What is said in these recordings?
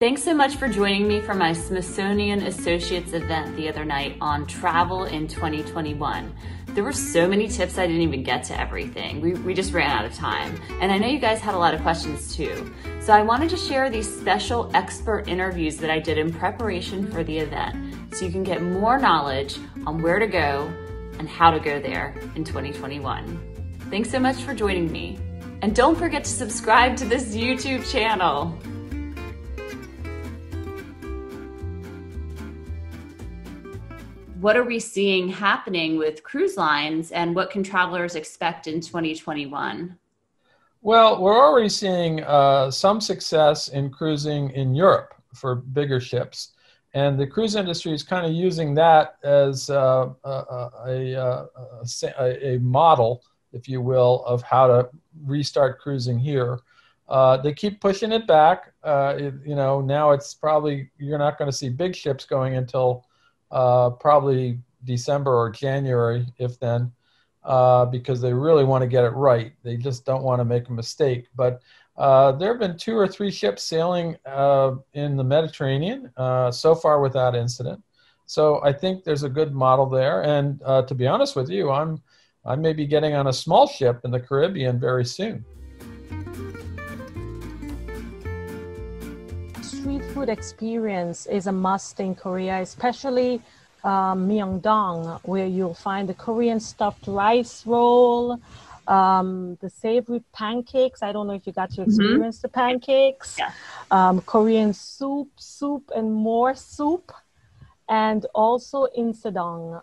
Thanks so much for joining me for my Smithsonian Associates event the other night on travel in 2021. There were so many tips, I didn't even get to everything. We just ran out of time. And I know you guys had a lot of questions too. So I wanted to share these special expert interviews that I did in preparation for the event so you can get more knowledge on where to go and how to go there in 2021. Thanks so much for joining me. And don't forget to subscribe to this YouTube channel. What are we seeing happening with cruise lines and what can travelers expect in 2021? Well, we're already seeing some success in cruising in Europe for bigger ships. And the cruise industry is kind of using that as a model, if you will, of how to restart cruising here. They keep pushing it back. Now it's probably, you're not going to see big ships going until probably December or January, if then, because they really want to get it right. They just don't want to make a mistake. But there have been 2 or 3 ships sailing in the Mediterranean so far without incident. So I think there's a good model there. And to be honest with you, I may be getting on a small ship in the Caribbean very soon. Street food experience is a must in Korea, especially Myeongdong, where you'll find the Korean stuffed rice roll, the savory pancakes. I don't know if you got to experience the pancakes. Yeah. Korean soup and more soup. And also Insadong,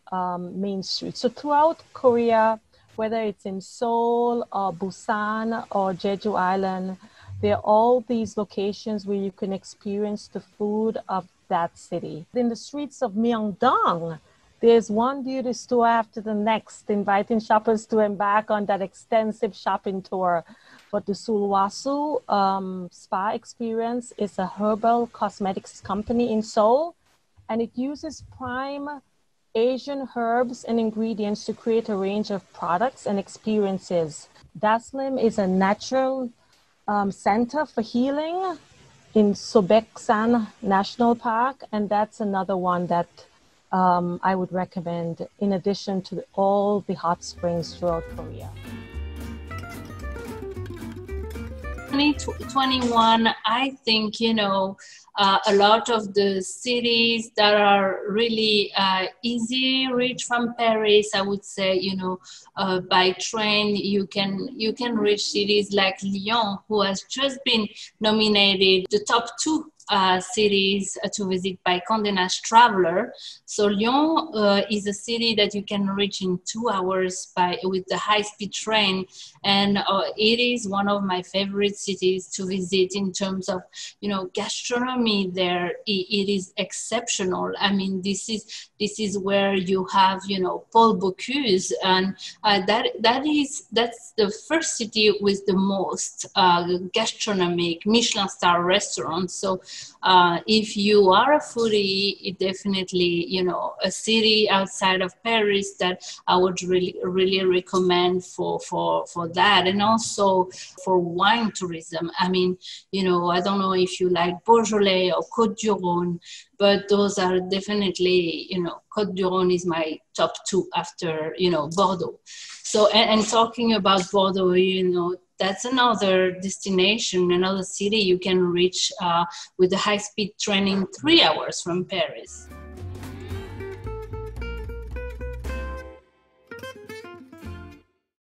Main Street. So throughout Korea, whether it's in Seoul or Busan or Jeju Island, there are all these locations where you can experience the food of that city. In the streets of Myeongdong, there's one beauty store after the next, inviting shoppers to embark on that extensive shopping tour. But the Sulwhasoo spa experience is a herbal cosmetics company in Seoul, and it uses prime Asian herbs and ingredients to create a range of products and experiences. Daslim is a natural center for healing in Seobeksan National Park, and that's another one that I would recommend in addition to all the hot springs throughout Korea. 2021, I think, a lot of the cities that are really easy reach from Paris, I would say, by train, you can reach cities like Lyon, who has just been nominated the top 2 cities to visit by Condé Nast Traveler. So Lyon is a city that you can reach in 2 hours with the high-speed train, and it is one of my favorite cities to visit in terms of gastronomy. There it is exceptional. I mean, this is where you have Paul Bocuse, and that's the first city with the most gastronomic Michelin star restaurants. So if you are a foodie, it definitely, a city outside of Paris that I would really, really recommend for that. And also for wine tourism. I mean, I don't know if you like Beaujolais or Côte du Rhône, but those are definitely, Côte du Rhône is my top 2 after, Bordeaux. So, and talking about Bordeaux, that's another destination, another city you can reach with the high-speed train in 3 hours from Paris.